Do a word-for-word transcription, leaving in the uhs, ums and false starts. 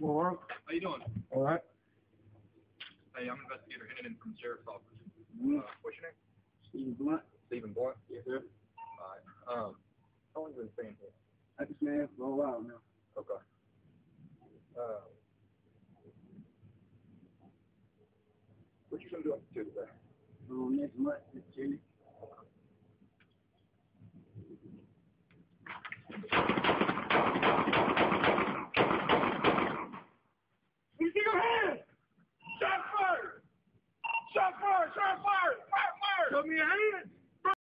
Laura? How you doing? All right. Hey, I'm Investigator Hennigan from the Sheriff's Office. Mm-hmm. uh, what's your name? Steven Blunt. Steven Blunt? Yes, sir. All right. Um, how long have you been staying here? I've been staying for a while now. Okay. Uh, what you going to do up to today? Um, next month, Miss Jenny.